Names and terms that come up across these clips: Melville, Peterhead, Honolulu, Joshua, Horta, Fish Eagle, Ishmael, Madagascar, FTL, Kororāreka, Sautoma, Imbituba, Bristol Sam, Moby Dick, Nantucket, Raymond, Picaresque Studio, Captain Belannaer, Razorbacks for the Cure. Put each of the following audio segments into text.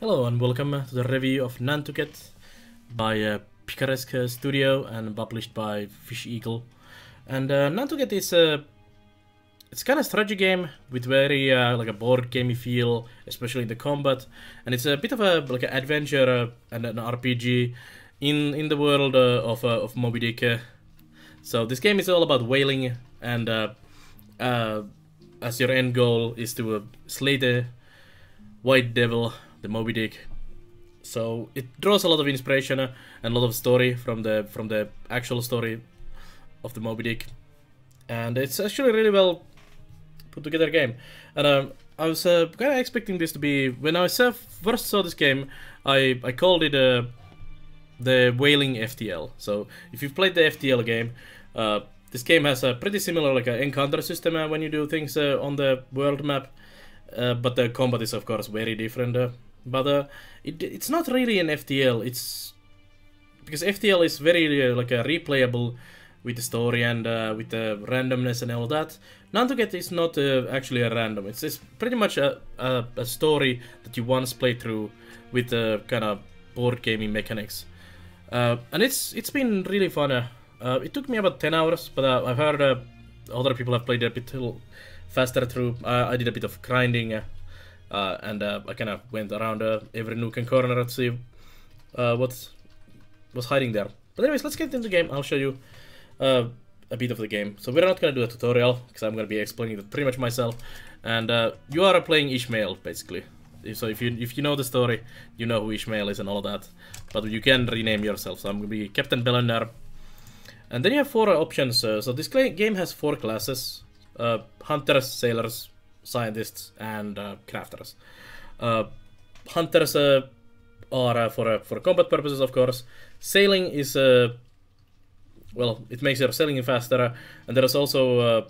Hello and welcome to the review of Nantucket by Picaresque Studio and published by Fish Eagle. And Nantucket is it's kind of strategy game with very like a board gamey feel, especially in the combat. And it's a bit of a like an adventure and an RPG in the world of Moby Dick. So this game is all about whaling, and as your end goal is to slay the white devil, the Moby Dick. So it draws a lot of inspiration and a lot of story from the actual story of the Moby Dick, and it's actually really well put together game. And I was kind of expecting this to be, when I first saw this game, I called it the whaling FTL. So if you've played the FTL game, this game has a pretty similar like an encounter system when you do things on the world map, but the combat is of course very different. But it's not really an FTL. It's because FTL is very like a replayable with the story and with the randomness and all that. Nantucket is not actually a random. It's pretty much a story that you once played through with kind of board gaming mechanics. And it's been really fun. It took me about 10 hours, but I've heard other people have played it a bit faster through. I did a bit of grinding. And I kind of went around every nook and corner to see what was hiding there. But anyways, let's get into the game. I'll show you a bit of the game. So we're not going to do a tutorial, because I'm going to be explaining it pretty much myself. And you are playing Ishmael, basically. So if you know the story, you know who Ishmael is and all that. But you can rename yourself. So I'm going to be Captain Belannaer. And then you have four options. So this game has four classes. Hunters, sailors, scientists, and crafters. Hunters are for combat purposes, of course. Sailing is, well, it makes your sailing faster, and there is also,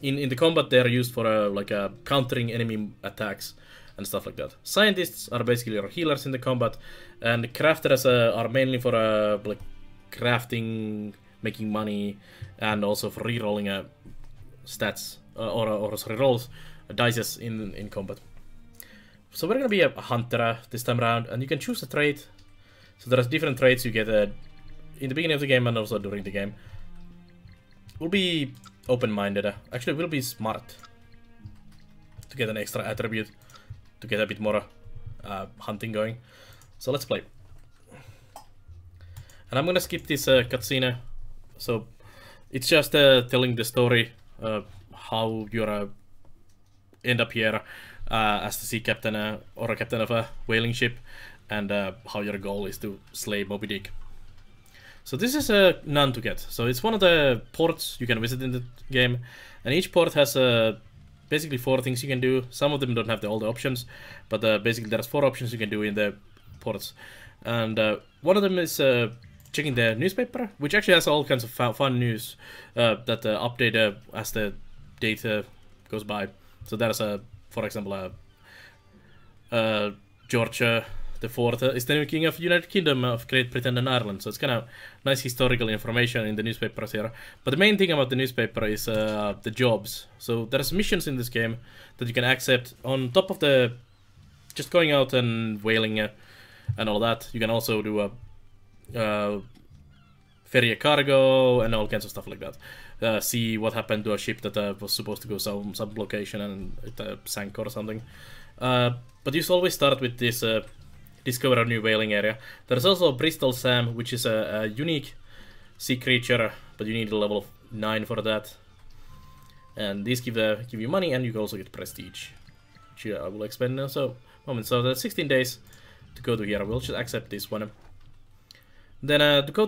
in the combat, they are used for like countering enemy attacks and stuff like that. Scientists are basically your healers in the combat, and crafters are mainly for like crafting, making money, and also for re-rolling stats or re-rolls. Dices in combat. So we're gonna be a hunter this time around, and you can choose a trait. So there's different traits you get in the beginning of the game and also during the game. We'll be open-minded. Actually, we'll be smart to get an extra attribute to get a bit more hunting going. So let's play. And I'm gonna skip this cutscene. So it's just telling the story, how you're end up here as the sea captain or a captain of a whaling ship, and how your goal is to slay Moby Dick. So this is Nantucket. So it's one of the ports you can visit in the game, and each port has basically four things you can do. Some of them don't have all the options, but basically there's four options you can do in the ports. And one of them is checking the newspaper, which actually has all kinds of fun news that update as the date goes by. So there's a, for example, George IV is the new king of United Kingdom, of Great Britain and Ireland. So it's kind of nice historical information in the newspapers here. But the main thing about the newspaper is the jobs. So there's missions in this game that you can accept on top of the just going out and whaling and all that. You can also do ferry a cargo and all kinds of stuff like that. See what happened to a ship that was supposed to go some location and it sank or something. But you always start with this discover a new whaling area. There's also Bristol Sam, which is a unique sea creature, but you need a level of 9 for that. And these give you money, and you also get prestige, which I will explain now. So there's 16 days to go to here. We'll just accept this one. Then to go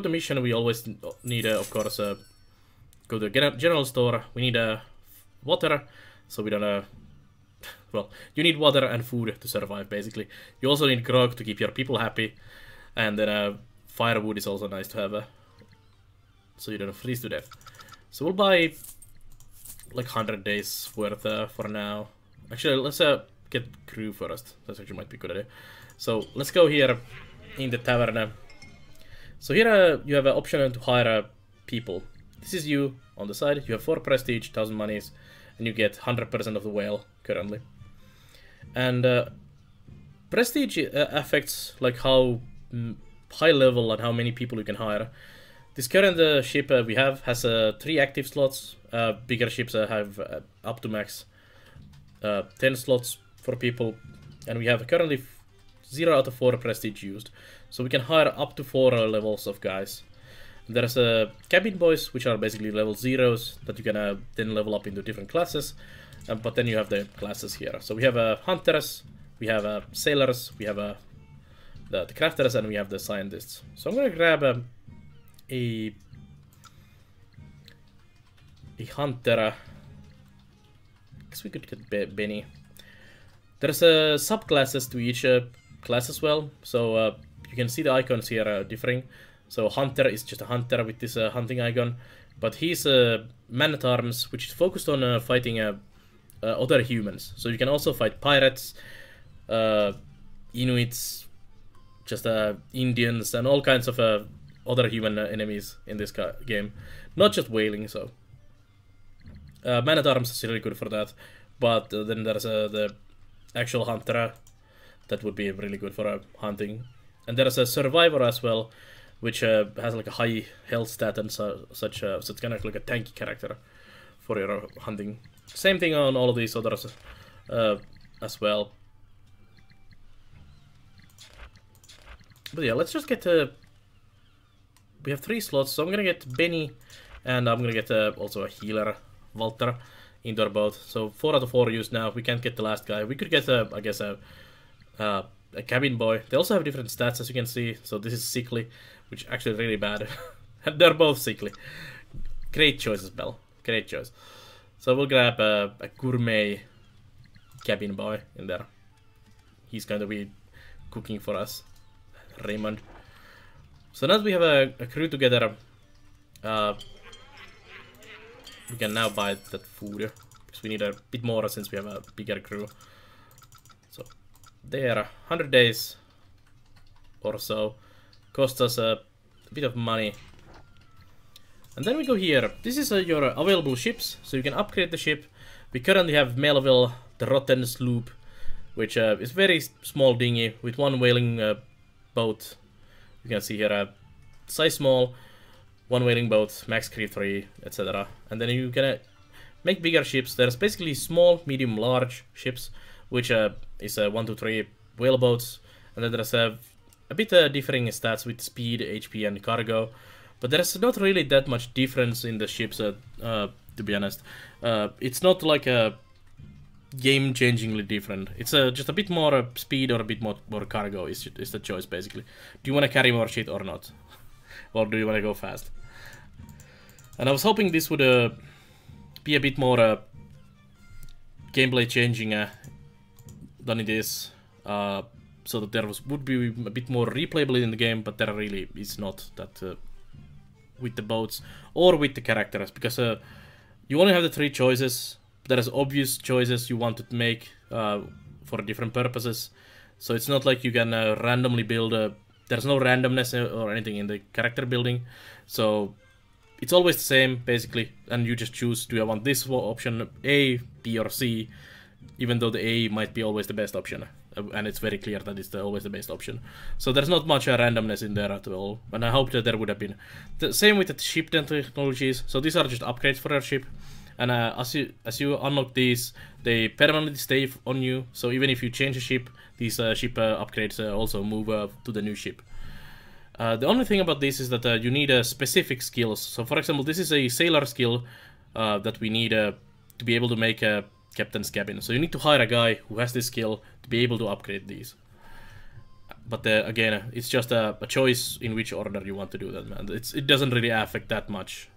to mission, we always need, of course, go to a general store. We need water, so we don't. Well, you need water and food to survive, basically. You also need grog to keep your people happy, and then firewood is also nice to have, so you don't freeze to death. So we'll buy like 100 days worth for now. Actually, let's get crew first. That actually might be a good idea. So let's go here in the tavern. So here you have an option to hire people. This is you on the side. You have 4 prestige, 1000 monies, and you get 100% of the whale currently. And Prestige affects like how high level and how many people you can hire. This current ship we have has 3 active slots. Bigger ships have up to max 10 slots for people, and we have currently 0 out of 4 prestige used, so we can hire up to 4 levels of guys. There's cabin boys, which are basically level 0s that you can then level up into different classes, but then you have the classes here. So we have hunters, we have sailors, we have the crafters, and we have the scientists. So I'm gonna grab a hunter. I guess we could get Benny. There's subclasses to each class as well, so you can see the icons here are differing. So hunter is just a hunter with this hunting icon, but he's a man-at-arms, which is focused on fighting other humans. So you can also fight pirates, Inuits, just Indians, and all kinds of other human enemies in this game. Not just whaling, so man-at-arms is really good for that. But then there's the actual hunter that would be really good for hunting, and there's a survivor as well, which has like a high health stat and such, so it's kind of like a tanky character for your hunting. Same thing on all of these others as well. But yeah, let's just get we have 3 slots, so I'm gonna get Benny, and I'm gonna get also a healer, Walter, into our boat. So 4 out of 4 used now. We can't get the last guy. We could get I guess a cabin boy. They also have different stats, as you can see. So this is sickly, which is actually really bad. They're both sickly. Great choices, Bell. Great choice. So we'll grab a gourmet cabin boy in there. He's going to be cooking for us, Raymond. So now that we have a crew together, we can now buy that food, because we need a bit more since we have a bigger crew. So there, 100 days or so, cost us a bit of money. And then we go here. This is your available ships, so you can upgrade the ship. We currently have Melville, the Rotten Sloop, which is very small dinghy with 1 whaling boat. You can see here, size small, 1 whaling boat, max crew 3, etc. And then you can make bigger ships. There's basically small, medium, large ships, which is 1 to 3 whale boats, and then there's a bit differing stats with speed, HP, and cargo, but there's not really that much difference in the ships, to be honest. It's not like a game-changingly different. It's just a bit more speed or a bit more cargo is the choice, basically. Do you want to carry more shit or not? Or do you want to go fast? And I was hoping this would be a bit more gameplay-changing than it is, so that there would be a bit more replayability in the game, but there really is not that with the boats or with the characters, because you only have the 3 choices. There's obvious choices you want to make for different purposes, so it's not like you can randomly build there's no randomness or anything in the character building, so it's always the same basically, and you just choose, do I want this option A, B or C, even though the A might be always the best option, and it's very clear that it's always the best option. So there's not much randomness in there at all, and I hope that there would have been. The same with the ship technologies, so these are just upgrades for our ship, and as you unlock these, they permanently stay on you, so even if you change a ship, these ship upgrades also move to the new ship. The only thing about this is that you need specific skills, so for example this is a sailor skill that we need to be able to make a Captain's Cabin. So you need to hire a guy who has this skill to be able to upgrade these. But again, it's just a choice in which order you want to do that, man. It doesn't really affect that much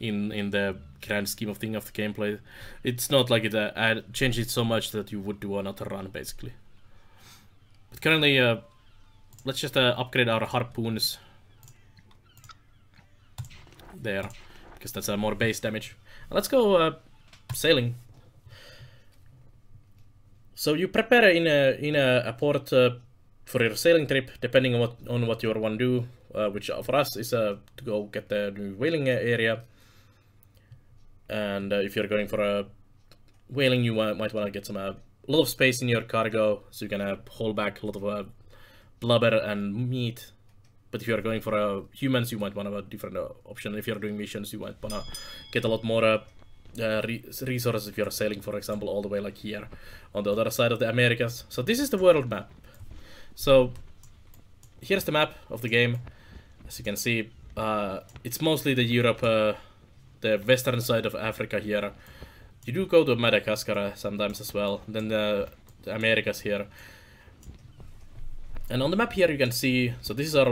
in the grand scheme of things of the gameplay. It's not like it changes so much that you would do another run, basically. But currently, let's just upgrade our harpoons. There, because that's more base damage. And let's go sailing. So you prepare in a port for your sailing trip, depending on what you want to do, which for us is to go get the new whaling area. And if you're going for a whaling, you might want to get some a lot of space in your cargo, so you're gonna hold back a lot of blubber and meat. But if you're going for humans, you might want a different option. If you're doing missions, you might wanna get a lot more resources if you're sailing, for example, all the way like here on the other side of the Americas. So this is the world map. So here's the map of the game. As you can see, it's mostly the Europe, the western side of Africa here. You do go to Madagascar sometimes as well, then the Americas here. And on the map here you can see, so this is our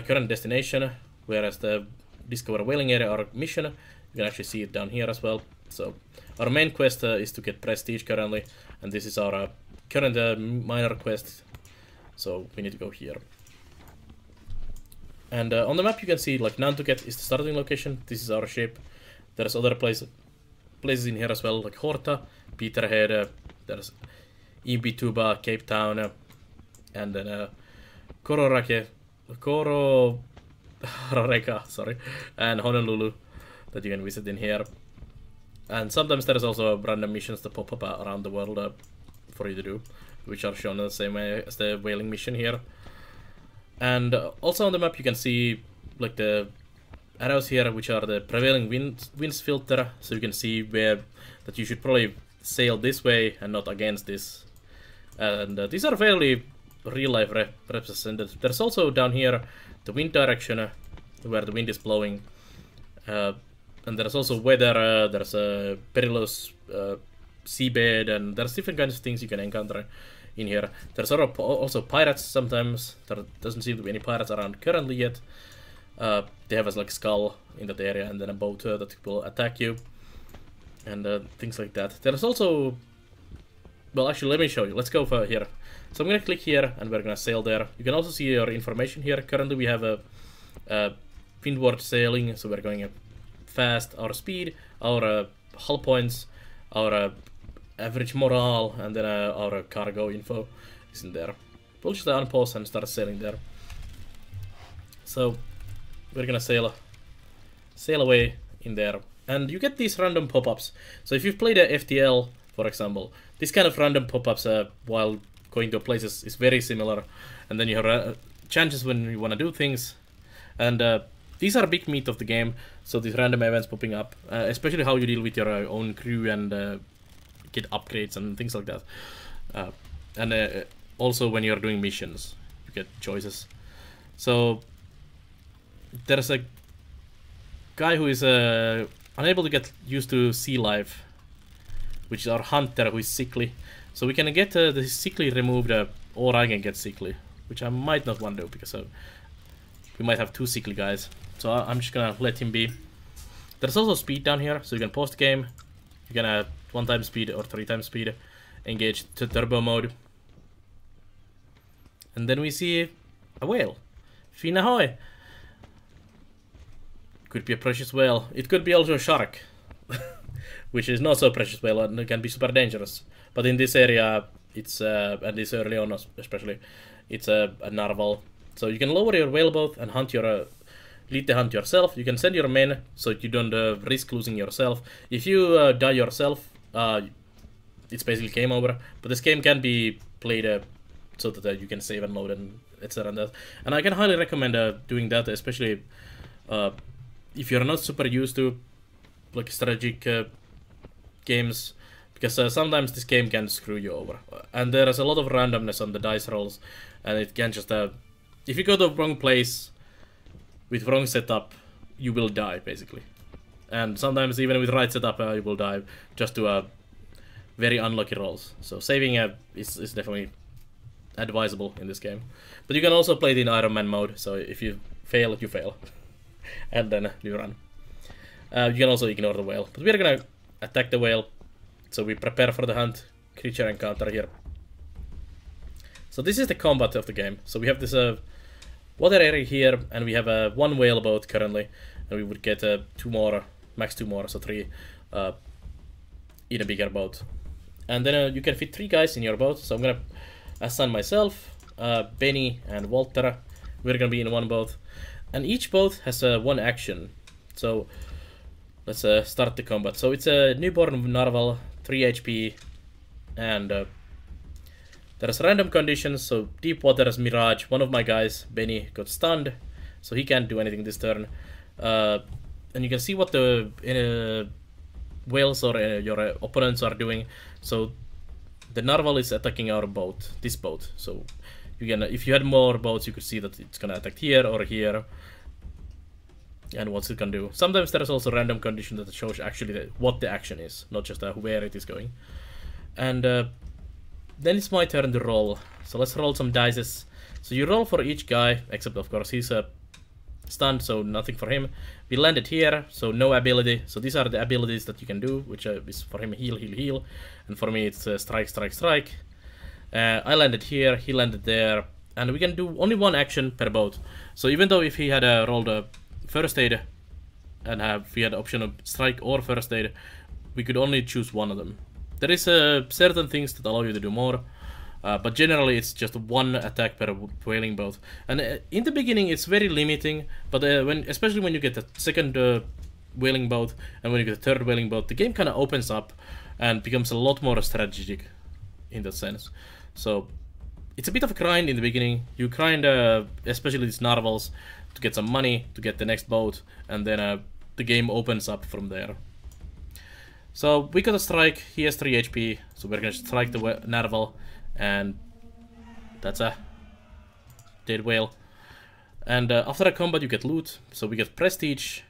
current destination, whereas the Discover Whaling area, our mission, you can actually see it down here as well. So our main quest is to get prestige currently, and this is our current minor quest, so we need to go here. And on the map you can see like Nantucket is the starting location, this is our ship. There's other places in here as well, like Horta, Peterhead, there's Imbituba, Cape Town, and then Kororāreka, sorry, and Honolulu that you can visit in here. And sometimes there's also random missions that pop up around the world for you to do, which are shown in the same way as the whaling mission here. And also on the map you can see like the arrows here, which are the prevailing winds filter, so you can see where that you should probably sail this way and not against this. And these are fairly real-life represented. There's also down here the wind direction, where the wind is blowing, and there's also weather, there's a perilous seabed, and there's different kinds of things you can encounter in here. There's also pirates sometimes. There doesn't seem to be any pirates around currently yet. They have a like skull in that area, and then a boat that will attack you, and things like that. There's also, well, actually, let me show you. Let's go for here. So I'm gonna click here, and we're gonna sail there. You can also see your information here. Currently, we have a windward sailing, so we're going fast. Our speed, our hull points, our average morale, and then our cargo info is in there. We'll just unpause and start sailing there. So we're gonna sail away in there, and you get these random pop-ups. So if you've played a FTL, for example, this kind of random pop-ups while going to places is very similar, and then you have changes when you want to do things, and these are big meat of the game. So these random events popping up, especially how you deal with your own crew and get upgrades and things like that, and also when you're doing missions, you get choices. So there's a guy who is unable to get used to sea life, which is our hunter who is sickly. So we can get the sickly removed, or I can get sickly, which I might not want to do, because we might have two sickly guys. So I'm just gonna let him be. There's also speed down here, so you can pause the game. You can one time speed or three times speed, engage to turbo mode. And then we see a whale. Fin ahoy! Could be a precious whale. It could be also a shark, which is not so precious whale and can be super dangerous. But in this area, it's at least early on, especially, it's a narwhal. So you can lower your whaleboat and hunt your lead the hunt yourself. You can send your men so you don't risk losing yourself. If you die yourself, it's basically game over. But this game can be played so that you can save and load and etc. And that. And I can highly recommend doing that, especially. If you're not super used to like strategic games, because sometimes this game can screw you over, and there is a lot of randomness on the dice rolls, and it can just if you go to the wrong place with wrong setup, you will die basically. And sometimes even with right setup, you will die just to very unlucky rolls. So saving is definitely advisable in this game, but you can also play it in Iron Man mode, so if you fail, you fail. And then you run. You can also ignore the whale, but we're gonna attack the whale. So we prepare for the hunt, creature encounter here. So this is the combat of the game. So we have this water area here, and we have one whale boat currently, and we would get two more, max two more, so three in a bigger boat. And then you can fit three guys in your boat. So I'm gonna assign myself, Benny, and Walter. We're gonna be in one boat. And each boat has one action. So let's start the combat. So it's a newborn narwhal, 3 HP, and there is random conditions, so deep water is mirage. One of my guys, Benny, got stunned, so he can't do anything this turn. And you can see what the whales or your opponents are doing. So the narwhal is attacking our boat, this boat. So you can, if you had more boats, you could see that it's gonna attack here or here. And what's it gonna do? Sometimes there is also random condition that shows actually what the action is, not just where it is going. And then it's my turn to roll. So let's roll some dice. So you roll for each guy, except of course he's stunned, so nothing for him. We landed here, so no ability. So these are the abilities that you can do, which is for him heal, heal, heal. And for me it's strike, strike, strike. I landed here, he landed there. And we can do only one action per boat. So even though if he had rolled a first aid and we had option of strike or first aid, we could only choose one of them. There is certain things that allow you to do more, but generally it's just one attack per whaling boat. And in the beginning it's very limiting, but especially when you get the second whaling boat and when you get the third whaling boat, the game kind of opens up and becomes a lot more strategic in that sense. So it's a bit of a grind in the beginning. You grind, especially these narwhals, to get some money, to get the next boat, and then the game opens up from there. So we got a strike, he has 3 HP, so we're gonna strike the narwhal, and that's a dead whale. And after a combat you get loot, so we get prestige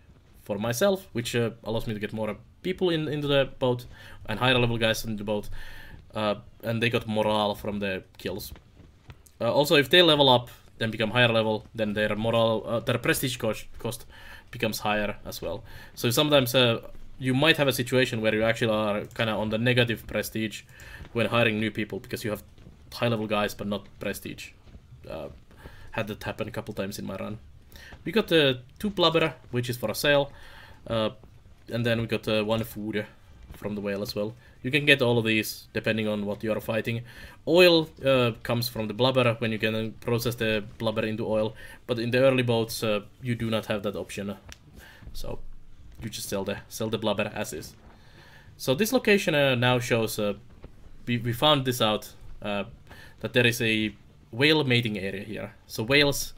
for myself, which allows me to get more people into the boat, and higher level guys in the boat, and they got morale from the kills. Also if they level up, then become higher level, then their morale, their prestige cost becomes higher as well. So sometimes you might have a situation where you actually are kind of on the negative prestige when hiring new people because you have high level guys but not prestige. Had that happen a couple times in my run. We got 2 blubber, which is for a sale, and then we got 1 food from the whale as well. You can get all of these depending on what you are fighting. Oil comes from the blubber when you can process the blubber into oil, but in the early boats you do not have that option, so you just sell the blubber as is. So this location now shows, we found this out, that there is a whale mating area here. So whales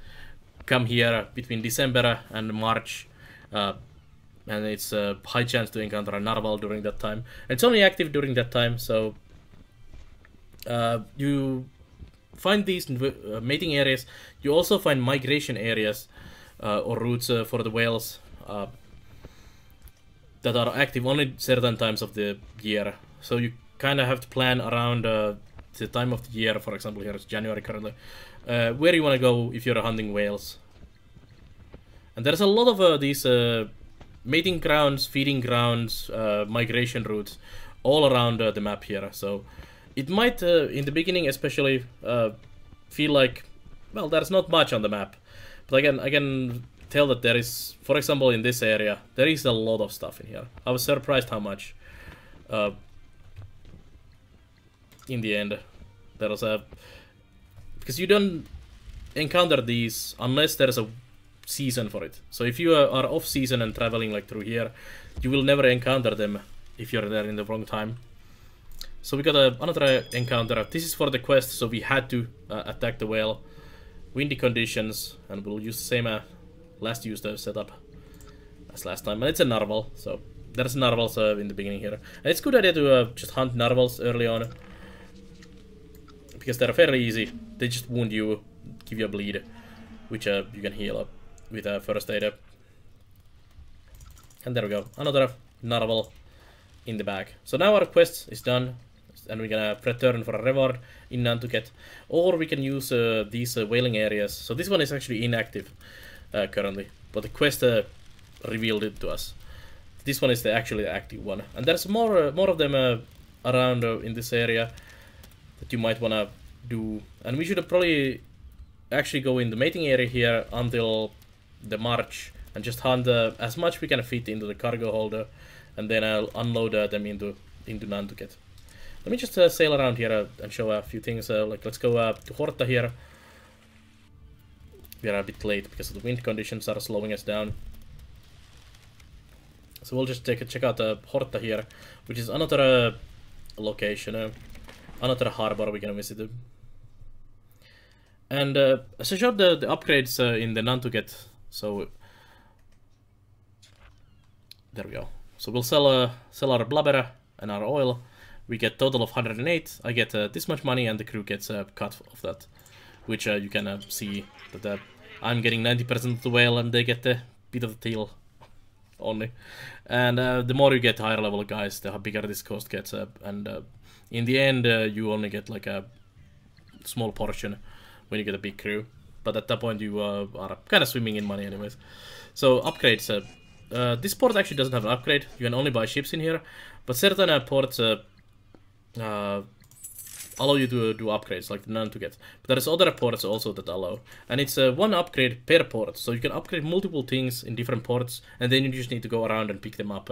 come here between December and March, and it's a high chance to encounter a narwhal during that time. It's only active during that time, so you find these mating areas. You also find migration areas or routes for the whales that are active only certain times of the year. So you kind of have to plan around the time of the year. For example, here is January currently. Where you want to go if you're hunting whales. And there's a lot of these mating grounds, feeding grounds, migration routes all around the map here. So it might, in the beginning especially, feel like, well, there's not much on the map. But I can tell that there is, for example, in this area, there is a lot of stuff in here. I was surprised how much. In the end, there was a... because you don't encounter these unless there's a season for it. So if you are off season and traveling like through here, you will never encounter them if you're there in the wrong time. So we got another encounter. This is for the quest, so we had to attack the whale. Windy conditions, and we'll use the same... last used the setup as last time, and it's a narwhal, so there's narwhals in the beginning here. And it's a good idea to just hunt narwhals early on, because they're fairly easy. They just wound you, give you a bleed, which you can heal up with a first aid. And there we go, another narwhal in the bag. So now our quest is done, and we're gonna return for a reward in Nantucket, or we can use these whaling areas. So this one is actually inactive currently, but the quest revealed it to us. This one is the actually active one, and there's more of them around in this area that you might want to do. And we should probably actually go in the mating area here until the March and just hunt as much we can fit into the cargo holder, and then I'll unload them into Nantucket. Let me just sail around here and show a few things. Like let's go to Horta here. We are a bit late because the wind conditions are slowing us down. So we'll just check out Horta here, which is another location. another harbor we can visit. And as I showed the upgrades in the Nantucket, so there we go. So we'll sell our blubber and our oil. We get total of 108. I get this much money, and the crew gets a cut of that, which you can see that I'm getting 90% of the whale, and they get a bit of the tail only. And the more you get higher level guys, the bigger this cost gets up, and in the end you only get like a small portion when you get a big crew, but at that point you are kind of swimming in money anyways. So upgrades, this port actually doesn't have an upgrade, you can only buy ships in here, but certain ports allow you to do upgrades, like the Nantucket. But there's other ports also that allow. And it's one upgrade per port, so you can upgrade multiple things in different ports, and then you just need to go around and pick them up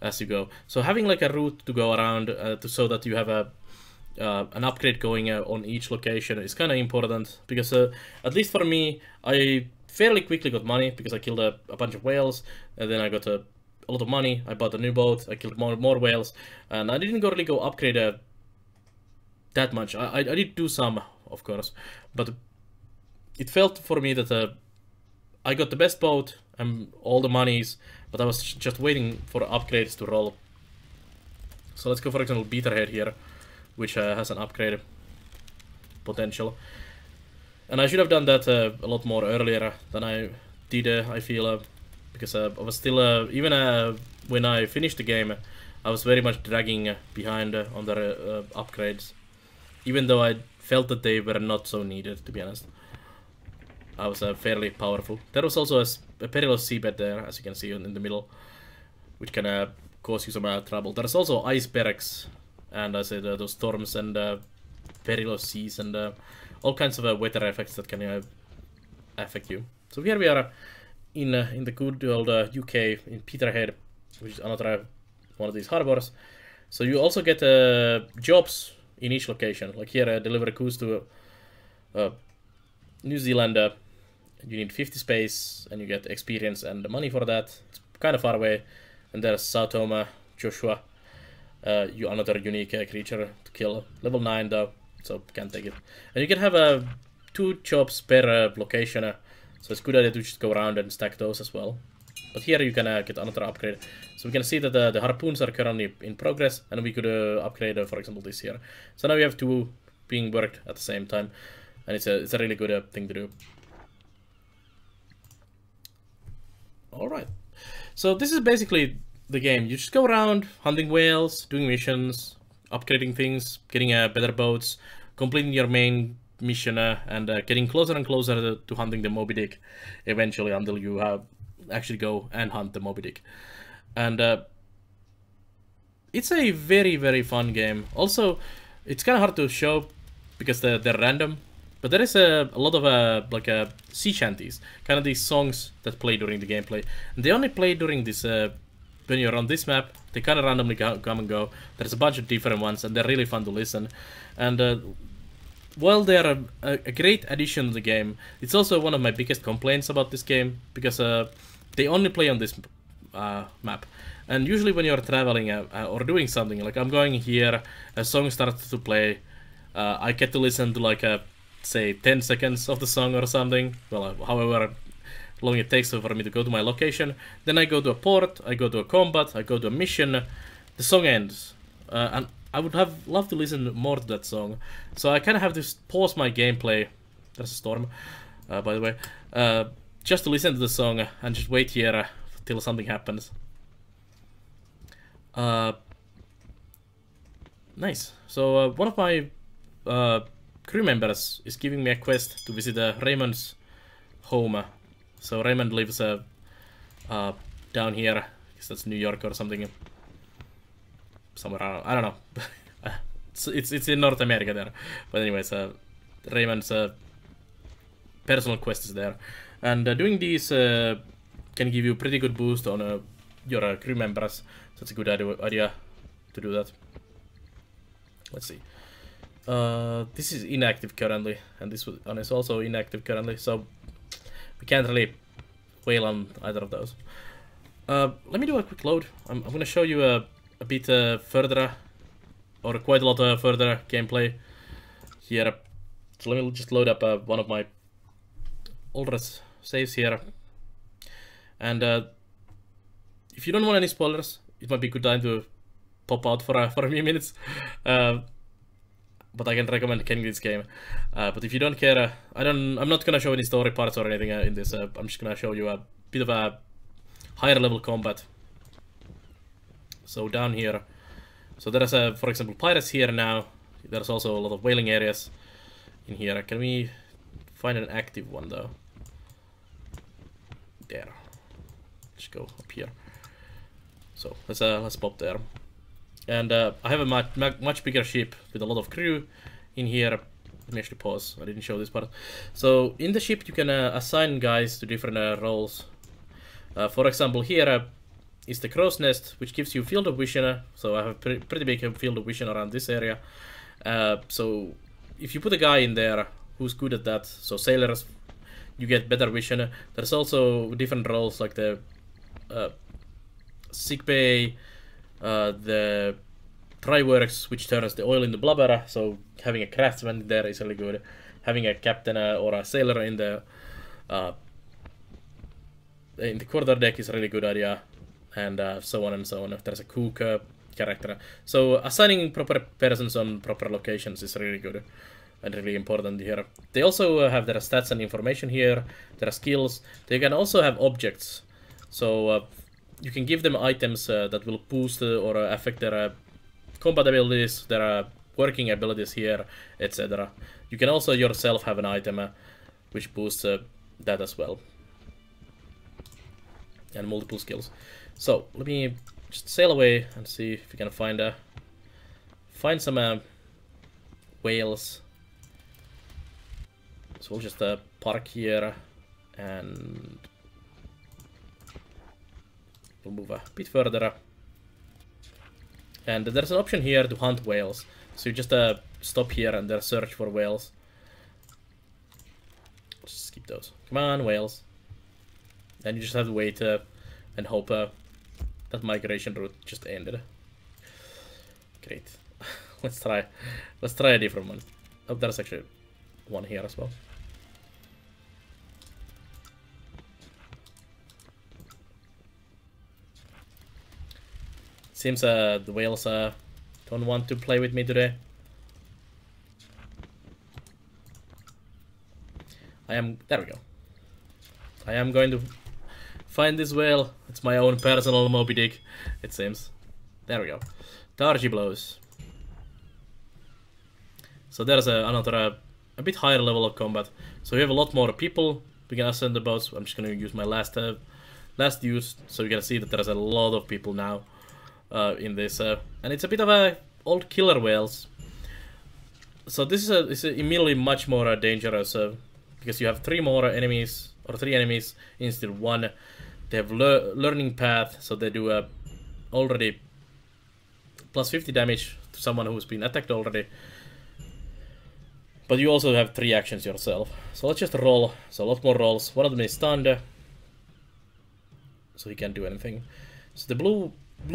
as you go. So having like a route to go around so that you have a an upgrade going on each location is kind of important, because at least for me, I fairly quickly got money, because I killed a bunch of whales, and then I got a lot of money, I bought a new boat, I killed more whales, and I didn't really go upgrade that much. I did do some, of course, but it felt for me that I got the best boat and all the monies, but I was just waiting for upgrades to roll. So let's go, for example, Peterhead here, which has an upgrade potential, and I should have done that a lot more earlier than I did, I feel, because I was still, even when I finished the game, I was very much dragging behind on the upgrades, even though I felt that they were not so needed, to be honest. I was fairly powerful. There was also a perilous seabed there, as you can see in the middle, which can cause you some trouble. There's also icebergs, and I said those storms and perilous seas and all kinds of weather effects that can affect you. So here we are in the good old UK, in Peterhead, which is another one of these harbors. So you also get jobs in each location. Like here, deliver goods to New Zealand. You need 50 space, and you get experience and money for that. It's kind of far away. And there's Sautoma, Joshua. You another unique creature to kill. Level 9 though, so can't take it. And you can have 2 jobs per location, so it's a good idea to just go around and stack those as well. But here you can get another upgrade. So we can see that the harpoons are currently in progress, and we could upgrade, for example, this here. So now we have 2 being worked at the same time, and it's a really good thing to do. Alright, so this is basically the game. You just go around hunting whales, doing missions, upgrading things, getting better boats, completing your main mission, and getting closer and closer to hunting the Moby Dick eventually, until you actually go and hunt the Moby Dick. And it's a very, very fun game. Also, it's kind of hard to show because they're random, but there is a lot of like sea shanties, kind of these songs that play during the gameplay. And they only play during this when you're on this map. They kind of randomly come and go. There's a bunch of different ones, and they're really fun to listen. And while they're a great addition to the game, it's also one of my biggest complaints about this game, because they only play on this map. And usually when you're traveling or doing something, like I'm going here, a song starts to play, I get to listen to like say 10 seconds of the song or something, well, however long it takes for me to go to my location. Then I go to a port, I go to a combat, I go to a mission, the song ends, and I would have loved to listen more to that song. So I kind of have to pause my gameplay, there's a storm, by the way, just to listen to the song and just wait here till something happens. Nice. So one of my crew members is giving me a quest to visit Raymond's home. So Raymond lives down here, I guess that's New York or something, somewhere, I don't know, it's in North America there, but anyways, Raymond's personal quest is there, and doing these can give you pretty good boost on your crew members, so it's a good idea to do that. Let's see, this is inactive currently, and this one is also inactive currently, so we can't really whale on either of those. Let me do a quick load. I'm going to show you a bit further or quite a lot further gameplay here. So let me just load up one of my older saves here. And if you don't want any spoilers, it might be a good time to pop out for a few minutes. But I can recommend getting this game. But if you don't care, I'm not gonna show any story parts or anything in this. I'm just gonna show you a bit of a higher level combat. So down here, so there is for example pirates here now. There's also a lot of whaling areas in here. Can we find an active one though? There. Let's go up here. So let's pop there. And I have a much bigger ship with a lot of crew in here. Let me actually pause, I didn't show this part. So in the ship you can assign guys to different roles. For example here is the crow's nest, which gives you field of vision. So I have a pretty big field of vision around this area. So if you put a guy in there who's good at that, so sailors, you get better vision. There's also different roles like the sick bay, the try works, which turns the oil into blubber. So having a craftsman there is really good. Having a captain or a sailor in the quarter deck is a really good idea, and so on and so on. If there's a cook character, so assigning proper persons on proper locations is really good and really important here. They also have their stats and information here. There are skills. They can also have objects. So you can give them items that will boost or affect their combat abilities, their working abilities here, etc. You can also yourself have an item which boosts that as well. And multiple skills. So let me just sail away and see if we can find some whales. So we'll just park here and we'll move a bit further. And there's an option here to hunt whales. So you just stop here and search for whales. Just skip those. Come on, whales. And you just have to wait and hope that migration route just ended. Great. Let's try a different one. Oh, there's actually one here as well. Seems the whales don't want to play with me today. There we go. I am going to find this whale. It's my own personal Moby Dick, it seems. There we go. Targy blows. So there's another, a bit higher level of combat. So we have a lot more people. We can ascend the boats. I'm just going to use my last use, so you can see that there's a lot of people now. In this, and it's a bit of a old killer whales. So this is immediately much more dangerous because you have three enemies instead of one. They have learning path, so they do already plus 50 damage to someone who's been attacked already. But you also have three actions yourself. So let's just roll. So a lot more rolls. One of them is stunned, so he can't do anything. So the blue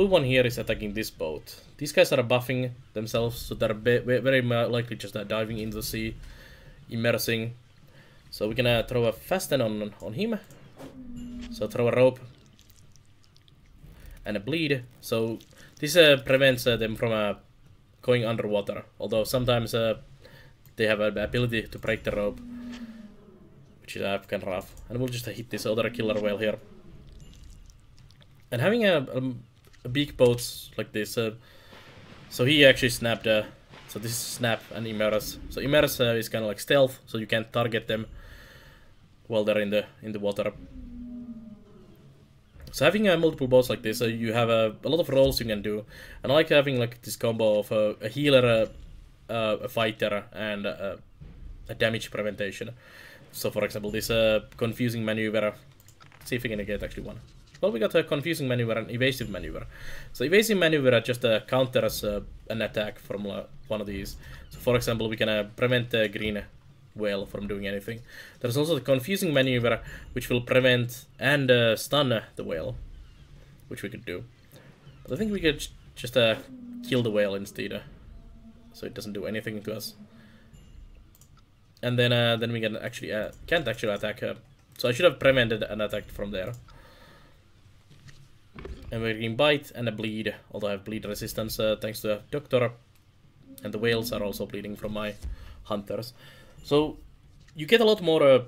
one here is attacking this boat. These guys are buffing themselves, so they're very likely just diving into the sea, immersing. So we're gonna throw a fasten on him. So throw a rope and a bleed. So this prevents them from going underwater. Although sometimes they have an ability to break the rope, which is kind of rough. And we'll just hit this other killer whale here. And having a big boats like this, so he actually snapped. So this is snap and immerse. So immerse is kind of like stealth, so you can't target them while they're in the water. So having multiple boats like this, you have a lot of roles you can do, and I like having like this combo of a healer, a fighter, and a damage prevention. So for example, this confusing maneuver. Let's see if we can get actually one. Well, we got a confusing maneuver and evasive maneuver. So evasive maneuver just counters an attack from one of these. So for example, we can prevent the green whale from doing anything. There's also the confusing maneuver, which will prevent and stun the whale, which we could do. But I think we could just kill the whale instead. so it doesn't do anything to us. And then we can actually can't actually attack her. So I should have prevented an attack from there. And we're getting bite and a bleed, although I have bleed resistance thanks to a doctor. And the whales are also bleeding from my hunters. So you get a lot more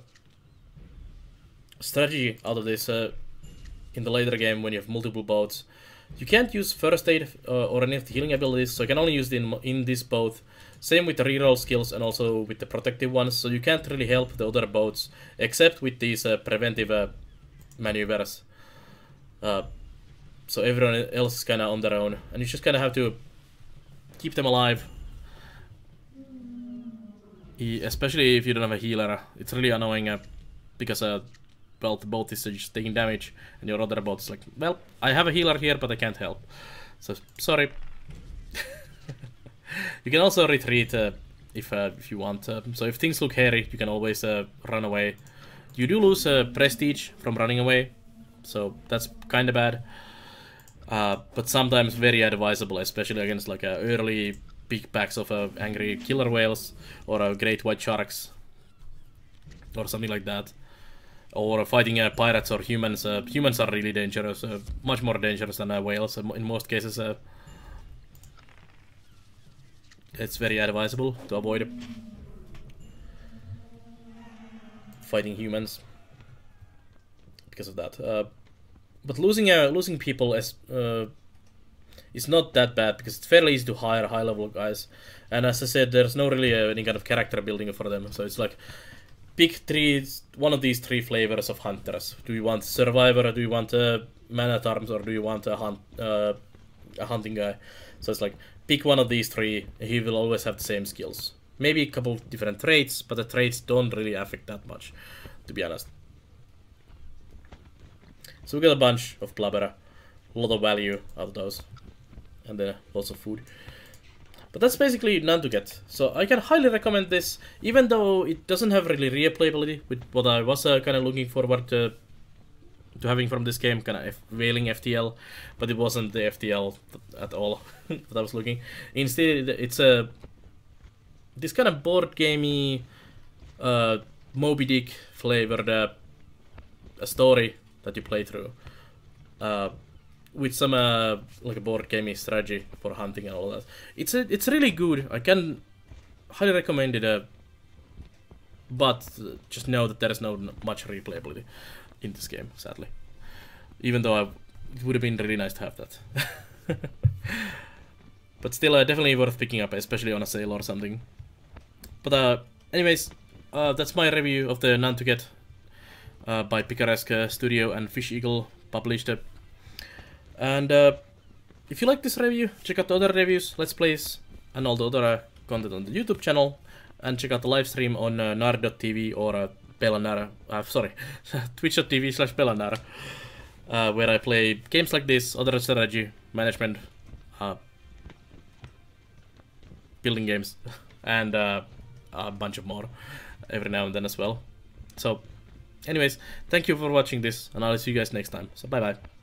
strategy out of this in the later game when you have multiple boats. You can't use first aid or any of the healing abilities, so you can only use it in this boat. Same with the reroll skills and also with the protective ones, so you can't really help the other boats except with these preventive maneuvers. So everyone else is kind of on their own, and you just kind of have to keep them alive. Especially if you don't have a healer, it's really annoying because well, the boat is just taking damage, and your other boat is like, well, I have a healer here, but I can't help. So, sorry. You can also retreat if you want. So if things look hairy, you can always run away. You do lose prestige from running away, so that's kind of bad. But sometimes very advisable, especially against like early big packs of angry killer whales or great white sharks or something like that. Or fighting pirates or humans. Humans are really dangerous, much more dangerous than whales in most cases. It's very advisable to avoid fighting humans because of that. But losing people is not that bad because it's fairly easy to hire high level guys. And as I said, there's no really any kind of character building for them, so it's like, pick one of these three flavors of hunters. Do you want survivor, or do you want a man-at-arms, or do you want a hunting guy? So it's like, pick one of these three, and he will always have the same skills. Maybe a couple of different traits, but the traits don't really affect that much, to be honest. So we got a bunch of blubber, a lot of value out of those, and then lots of food. But that's basically Nantucket, so I can highly recommend this, even though it doesn't have really replayability, with what I was kind of looking forward to having from this game, kind of whaling FTL, but it wasn't the FTL at all that I was looking. Instead, it's this kind of board gamey, Moby Dick flavored a story that you play through, with some like a board gamey strategy for hunting and all that. It's really good. I can highly recommend it, but just know that there is not much replayability in this game, sadly. Even though it would have been really nice to have that. But still, definitely worth picking up, especially on a sale or something. But anyways, that's my review of the Nantucket by Picaresque Studio and Fish Eagle published. And if you like this review, check out the other reviews, Let's Plays, and all the other content on the YouTube channel. And check out the live stream on nar.tv or Belannaer, sorry, twitch.tv/Belannaer, where I play games like this, other strategy, management, building games, and a bunch of more every now and then as well. So anyways, thank you for watching this, and I'll see you guys next time. So bye-bye.